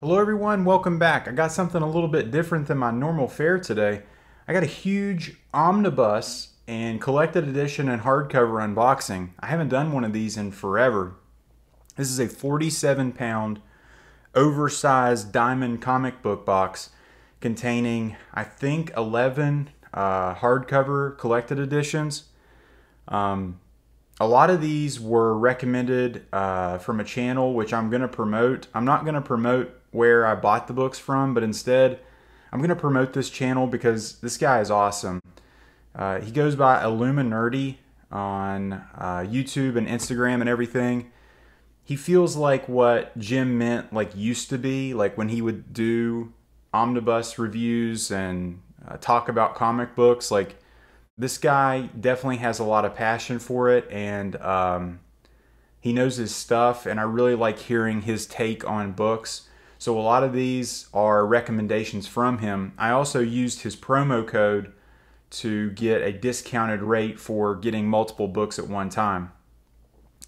Hello everyone, welcome back. I got something a little bit different than my normal fare today. I got a huge omnibus and collected edition and hardcover unboxing. I haven't done one of these in forever. This is a 47-pound oversized diamond comic book box containing, I think, 11 hardcover collected editions. A lot of these were recommended from a channel which I'm going to promote. I'm not going to promote where I bought the books from, but instead I'm going to promote this channel because this guy is awesome. He goes by Illuminerdi on YouTube and Instagram and everything. He feels like what Jim Mint used to be, like when he would do omnibus reviews and talk about comic books. Like, this guy definitely has a lot of passion for it, and he knows his stuff, and I really like hearing his take on books. So a lot of these are recommendations from him. I also used his promo code to get a discounted rate for getting multiple books at one time.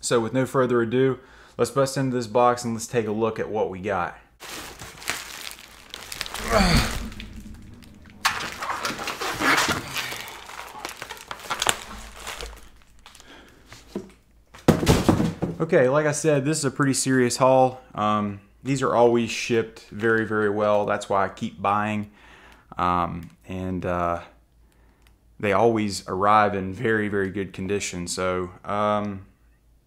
So with no further ado, let's bust into this box and let's take a look at what we got. Okay, like I said, this is a pretty serious haul. These are always shipped very, very well. That's why I keep buying. They always arrive in very, very good condition. So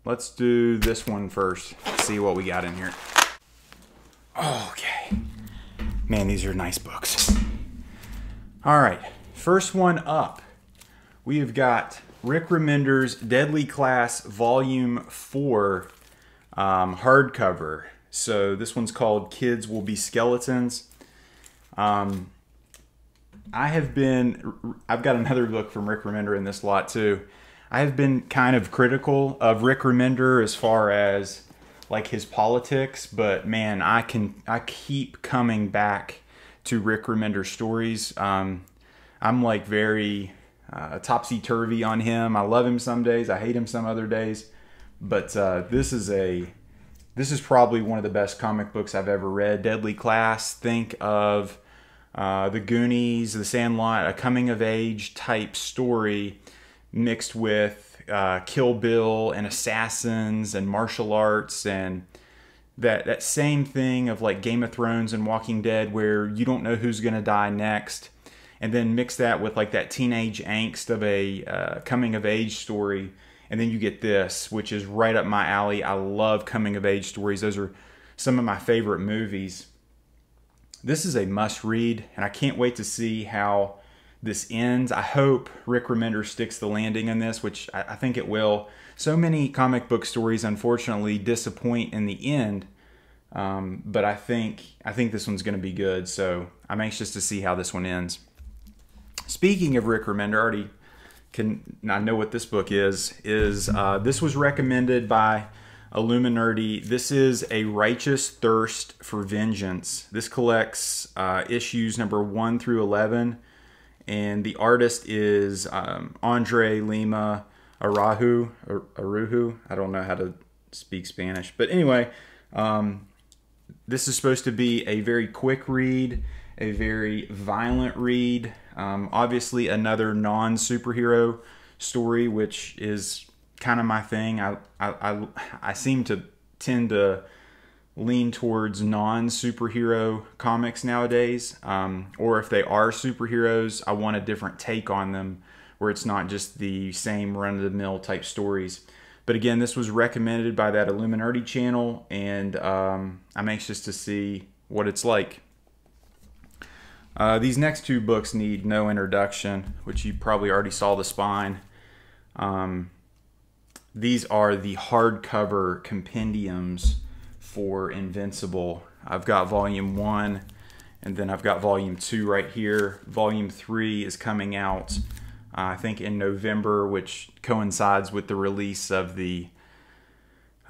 let's do this one first. Let's see what we got in here. Okay. Man, these are nice books. All right, first one up. We have got Rick Remender's Deadly Class Volume 4 hardcover. So this one's called Kids Will Be Skeletons. I've got another book from Rick Remender in this lot too. I have been kind of critical of Rick Remender as far as like his politics, but man, I keep coming back to Rick Remender stories. I'm like very topsy-turvy on him. I love him some days, I hate him some other days, but this is probably one of the best comic books I've ever read. Deadly Class, think of the Goonies, the Sandlot, a coming-of-age type story mixed with Kill Bill and assassins and martial arts and that same thing of like Game of Thrones and Walking Dead where you don't know who's gonna die next. And then mix that with like that teenage angst of a coming-of-age story. And then you get this, which is right up my alley. I love coming-of-age stories. Those are some of my favorite movies. This is a must-read, and I can't wait to see how this ends. I hope Rick Remender sticks the landing on this, which I think it will. So many comic book stories, unfortunately, disappoint in the end. But I think this one's going to be good, so I'm anxious to see how this one ends. Speaking of Rick Remender, I know what this book is this was recommended by Illuminerdi. This is a Righteous Thirst for Vengeance. This collects issues number 1 through 11, and the artist is Andre Lima Arahu. I don't know how to speak Spanish. But anyway, this is supposed to be a very quick read, a very violent read. Obviously another non-superhero story, which is kind of my thing. I seem to tend to lean towards non-superhero comics nowadays, or if they are superheroes, I want a different take on them where it's not just the same run-of-the-mill type stories. But again, this was recommended by that Illuminati channel, and I'm anxious to see what it's like. These next two books need no introduction, which you probably already saw the spine. These are the hardcover compendiums for Invincible. I've got Volume 1, and then I've got Volume 2 right here. Volume 3 is coming out, I think, in November, which coincides with the release of the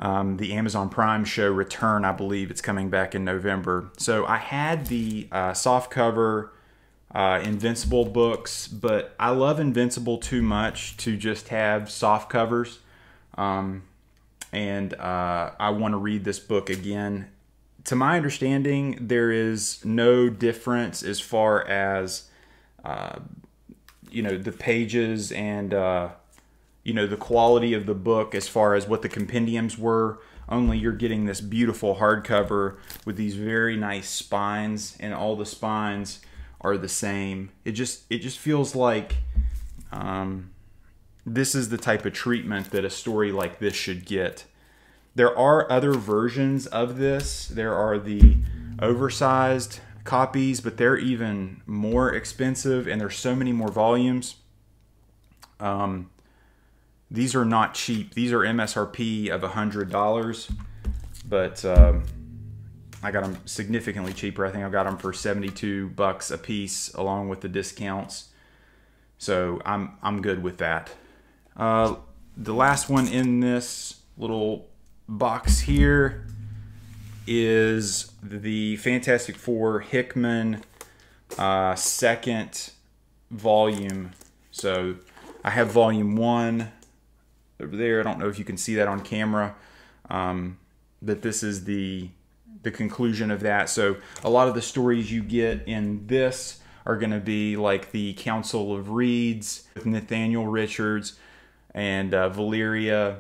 Amazon Prime show Return. I believe it's coming back in November. So I had the softcover Invincible books, but I love Invincible too much to just have softcovers. I want to read this book again to my understanding, there is no difference as far as, you know, the pages and, you know, the quality of the book as far as what the compendiums were. Only you're getting this beautiful hardcover with these very nice spines, and all the spines are the same. It just feels like this is the type of treatment that a story like this should get. There are other versions of this. There are the oversized copies, but they're even more expensive, and there's so many more volumes. These are not cheap. These are MSRP of $100, but I got them significantly cheaper. I think I got them for 72 bucks a piece, along with the discounts. So I'm good with that. The last one in this little box here is the Fantastic Four Hickman second volume. So I have volume 1. Over there, I don't know if you can see that on camera, but this is the conclusion of that. So a lot of the stories you get in this are going to be like the Council of Reeds with Nathaniel Richards and Valeria.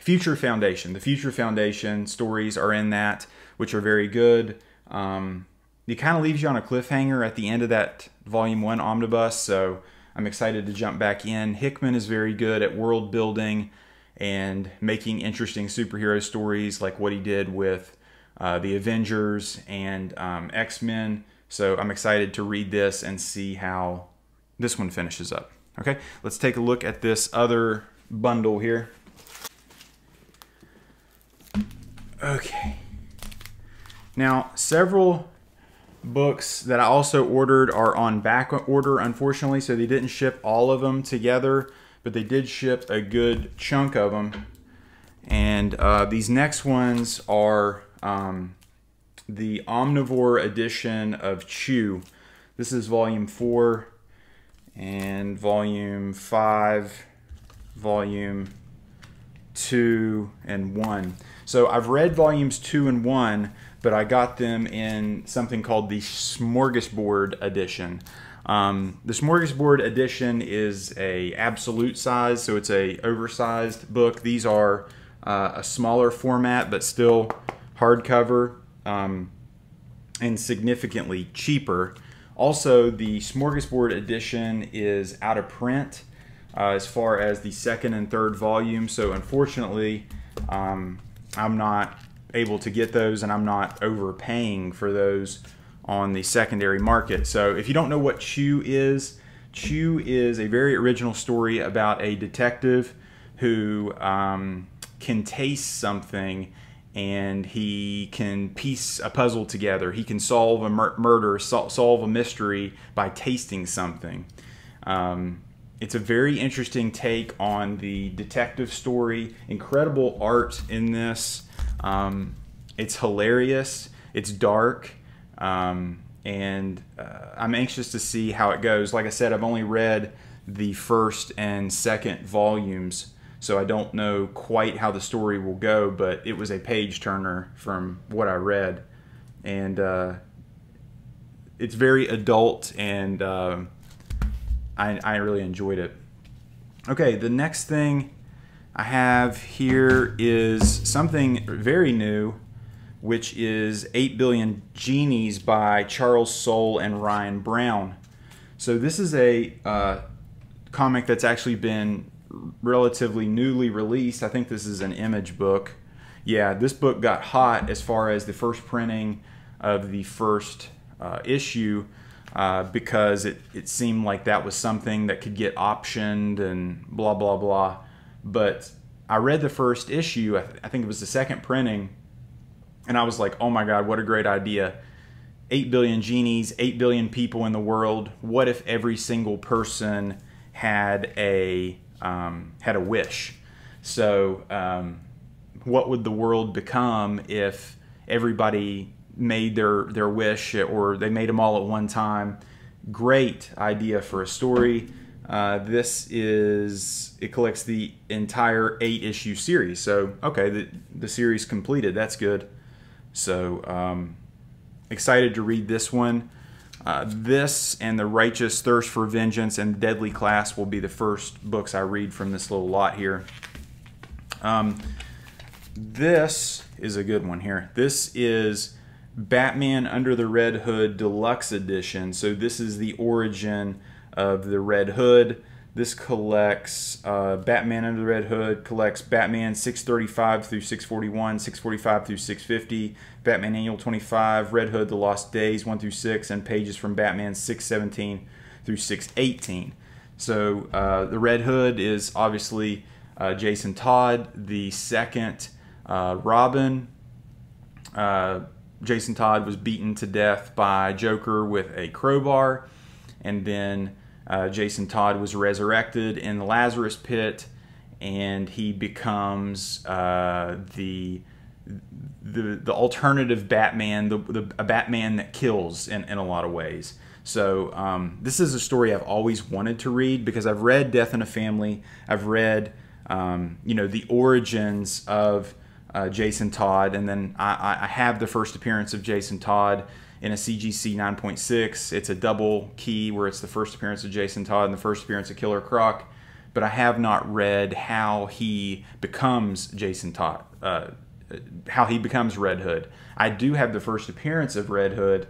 Future Foundation. The Future Foundation stories are in that, which are very good. It kind of leaves you on a cliffhanger at the end of that volume 1 omnibus, so I'm excited to jump back in. Hickman is very good at world building and making interesting superhero stories, like what he did with the Avengers and X-Men. So I'm excited to read this and see how this one finishes up. Okay, let's take a look at this other bundle here. Okay. Now, several books that I also ordered are on back order, unfortunately, so they didn't ship all of them together, but they did ship a good chunk of them. And these next ones are the omnivore edition of Chew. This is volume 4 and volume 5, volume 2 and 1. So I've read volumes 2 and 1, but I got them in something called the Smorgasbord edition. The Smorgasbord edition is a absolute size, so it's a oversized book. These are a smaller format, but still hardcover and significantly cheaper. Also, the Smorgasbord edition is out of print as far as the second and third volume, so unfortunately, I'm not able to get those, and I'm not overpaying for those on the secondary market. So if you don't know what Chew is a very original story about a detective who can taste something, and he can piece a puzzle together. He can solve a murder, solve a mystery by tasting something. It's a very interesting take on the detective story. Incredible art in this. It's hilarious. It's dark. I'm anxious to see how it goes. Like I said, I've only read the first and second volumes, so I don't know quite how the story will go, but it was a page turner from what I read. And it's very adult, and I really enjoyed it. Okay, the next thing I have here is something very new, which is 8 Billion Genies by Charles Soule and Ryan Brown. So this is a comic that's actually been relatively newly released. I think this is an Image book. Yeah, this book got hot as far as the first printing of the first issue. Because it seemed like that was something that could get optioned and blah, blah, blah. But I read the first issue, I think it was the second printing, and I was like, oh my God, what a great idea. 8 billion genies, 8 billion people in the world. What if every single person had a wish? So what would the world become if everybody made their wish, or they made them all at one time? Great idea for a story. It collects the entire 8-issue series. So, okay, the series completed. That's good. So excited to read this one. This and The Righteous Thirst for Vengeance and Deadly Class will be the first books I read from this little lot here. This is a good one here. This is Batman Under the Red Hood Deluxe Edition. So this is the origin of the Red Hood. This collects Batman Under the Red Hood, collects Batman 635 through 641, 645 through 650, Batman Annual 25, Red Hood The Lost Days 1 through 6, and pages from Batman 617 through 618. So the Red Hood is obviously Jason Todd, the second Robin. Jason Todd was beaten to death by Joker with a crowbar, and then Jason Todd was resurrected in the Lazarus Pit, and he becomes the alternative Batman, a Batman that kills in a lot of ways. So this is a story I've always wanted to read because I've read Death in a Family. I've read you know, the origins of Jason Todd, and then I have the first appearance of Jason Todd in a CGC 9.6, it's a double key where it's the first appearance of Jason Todd and the first appearance of Killer Croc, but I have not read how he becomes Jason Todd, how he becomes Red Hood. I do have the first appearance of Red Hood,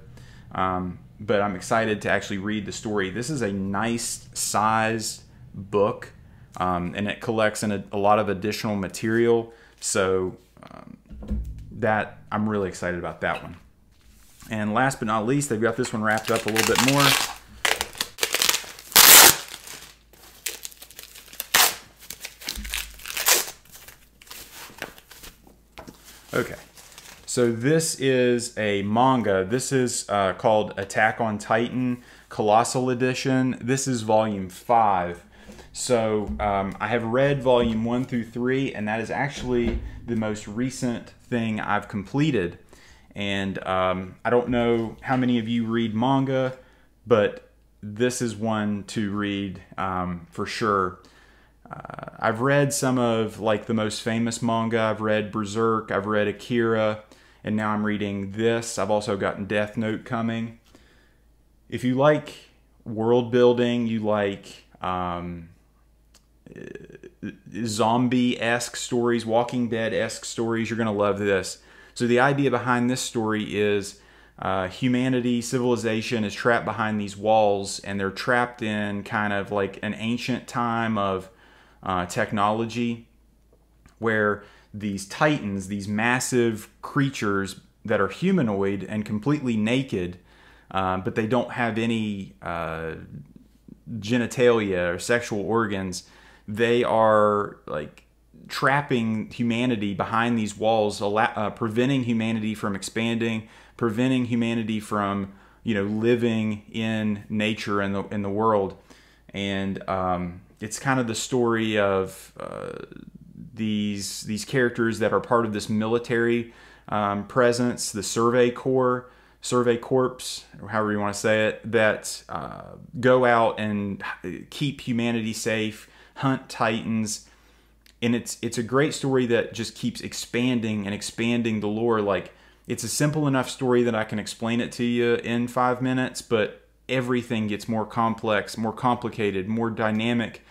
but I'm excited to actually read the story. This is a nice sized book, and it collects a lot of additional material, so that I'm really excited about that one. And last but not least, they've got this one wrapped up a little bit more. Okay, so this is a manga. This is called Attack on Titan Colossal Edition. This is Volume 5. So I have read Volume 1 through 3, and that is actually the most recent thing I've completed. And I don't know how many of you read manga, but this is one to read for sure. I've read some of like the most famous manga. I've read Berserk, I've read Akira, and now I'm reading this. I've also gotten Death Note coming. If you like world building, you like zombie-esque stories, Walking Dead-esque stories, you're gonna love this. So the idea behind this story is humanity, civilization is trapped behind these walls, and they're trapped in kind of like an ancient time of technology where these titans, these massive creatures that are humanoid and completely naked, but they don't have any genitalia or sexual organs, they are like trapping humanity behind these walls, preventing humanity from expanding, preventing humanity from, you know, living in nature and in the world. And it's kind of the story of these characters that are part of this military presence, the Survey Corps, Survey Corps, however you want to say it, that go out and keep humanity safe, hunt titans. And it's a great story that just keeps expanding and expanding the lore. Like, it's a simple enough story that I can explain it to you in 5 minutes, but everything gets more complex, more complicated, more dynamic.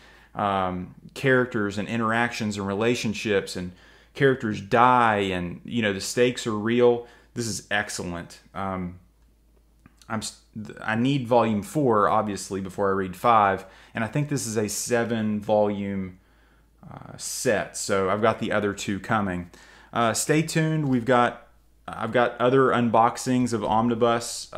Characters and interactions and relationships, and characters die, and you know the stakes are real. This is excellent. I need Volume 4 obviously before I read 5, and I think this is a 7-volume. Set, so I've got the other two coming. Stay tuned. I've got other unboxings of Omnibus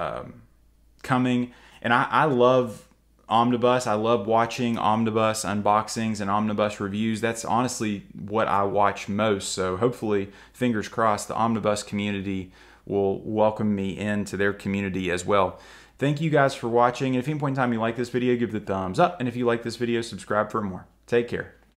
coming, and I love Omnibus. I love watching Omnibus unboxings and Omnibus reviews. That's honestly what I watch most. So hopefully, fingers crossed, the Omnibus community will welcome me into their community as well. Thank you guys for watching. If at any point in time you like this video, give it a thumbs up, and if you like this video, subscribe for more. Take care.